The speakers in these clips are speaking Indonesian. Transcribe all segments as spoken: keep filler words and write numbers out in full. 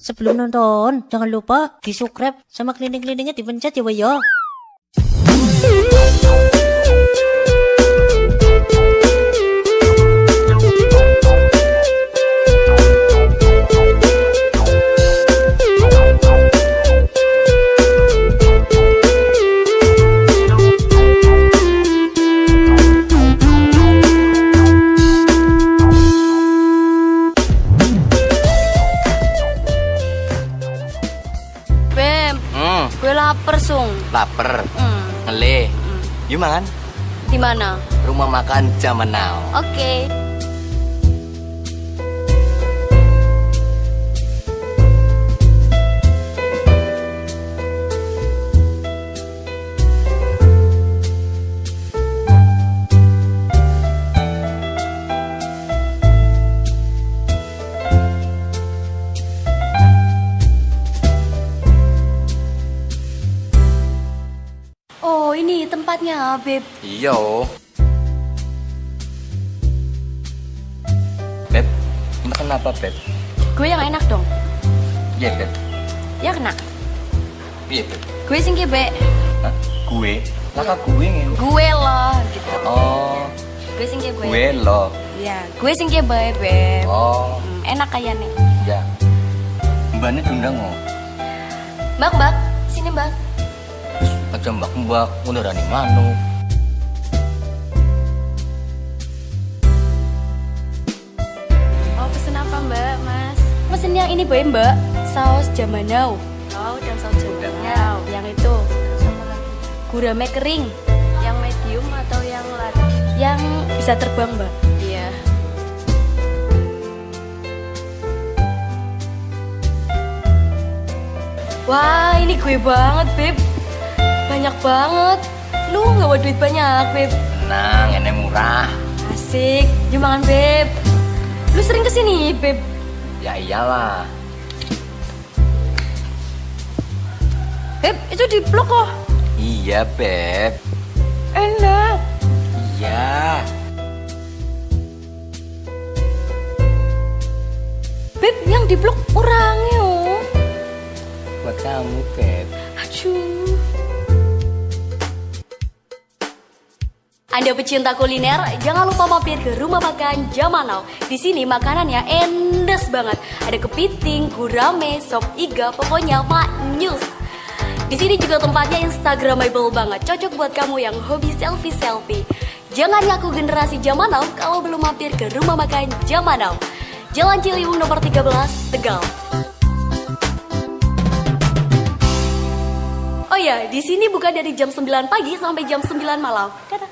Sebelum nonton, jangan lupa di subscribe sama kelilingnya dipencet ya, Boyo. Laper, mm. Mele, mm. Yuk makan. Di mana? Rumah makan Jaman Now. Oke. Okay. Tempatnya, Beb. Iya. Beb, makan apa, Beb? Gue yang enak dong. Iya, Beb. Ya kena. Iya, Beb. Gue sing ki, Beb. Hah? Gue? Laka gue ngene. Gue loh gitu. Oh. Gue sing ki, Beb. Gue loh. Iya, gue sing ki, Beb. Oh. Hmm, enak kayane. Iya. Mbaknya diundang kok. Mbak, Mbak. Sini, Mbak. Aja mbak-mbak, ngunurani manuk. Oh, pesen apa mbak, mas? Pesen yang ini boleh mbak, saus Jaman Now. Oh, dan saus Jaman Now. Yang itu gurame kering. Yang medium atau yang larut? Yang bisa terbang mbak. Iya. Wah, ini gue banget, Beb. Banyak banget. Lu nggak buat duit banyak, Beb. Tenang, ini murah. Asik, yuk makan, Beb. Lu sering kesini, Beb? Ya iyalah. Beb, itu di blok kok. Iya, Beb. Enak. Iya. Beb, yang di blok kurang yo. Buat kamu, Beb. Aduh. Anda pecinta kuliner, jangan lupa mampir ke rumah makan Jaman Now. Di sini makanannya endes banget. Ada kepiting, gurame, sop iga, pokoknya maknyus. Di sini juga tempatnya instagramable banget. Cocok buat kamu yang hobi selfie-selfie. Jangan ngaku generasi Jaman Now kalau belum mampir ke rumah makan Jaman Now. Jalan Ciliwung nomor tiga belas, Tegal. Oh ya, di sini buka dari jam sembilan pagi sampai jam sembilan malam. Dadah.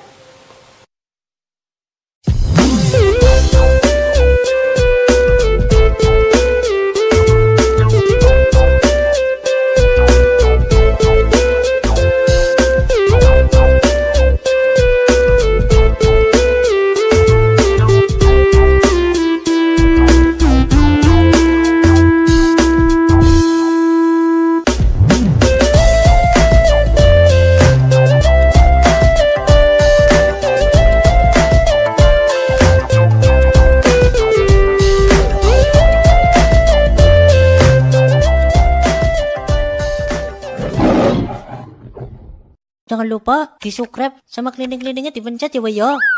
Jangan lupa di subscribe sama kelilingnya dipencet ya, Boyo.